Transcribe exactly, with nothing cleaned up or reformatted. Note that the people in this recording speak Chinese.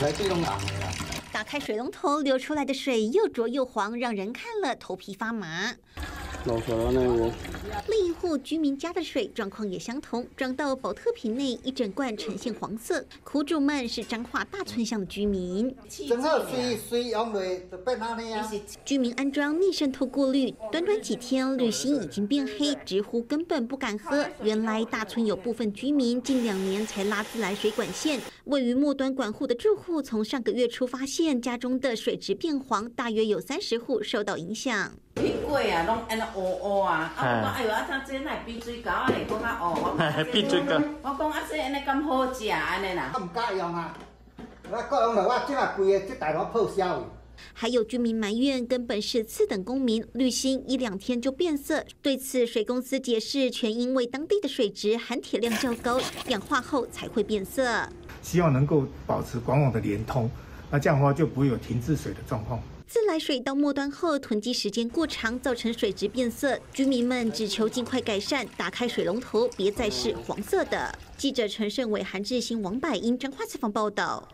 係機桶岩嚟啊！打开水龙头流出来的水又浊又黄，让人看了头皮发麻。漏水啦呢户。另一户居民家的水状况也相同，装到保特瓶内，一整罐呈现黄色。苦主们是彰化大村乡的居民。整个水水用嚟就變下嚟啊！居民安装逆渗透过滤，短短几天，濾芯已经变黑，直呼根本不敢喝。原来大村有部分居民近两年才拉自来水管线，位于末端管户的住户从上个月初发现。 家中的水质变黄，大约有三十户受到影响。苹果啊，拢安那乌乌啊，啊我讲哎呦，啊怎这乃变水饺啊？你讲啊哦，变水饺。我讲啊这安尼咁好食安尼啦。我唔敢用啊，我够用了，我即下贵个即大碗破销。还有居民埋怨，根本是次等公民，滤芯一两天就变色。对此，水公司解释，全因为当地的水质含铁量较高，氧化后才会变色。希望能够保持管网的连通。 那这样的话就不会有停滞水的状况。自来水到末端后囤积时间过长，造成水质变色，居民们只求尽快改善，打开水龙头别再是黄色的。记者陈胜伟、韩志兴、王百英、张化采访报道。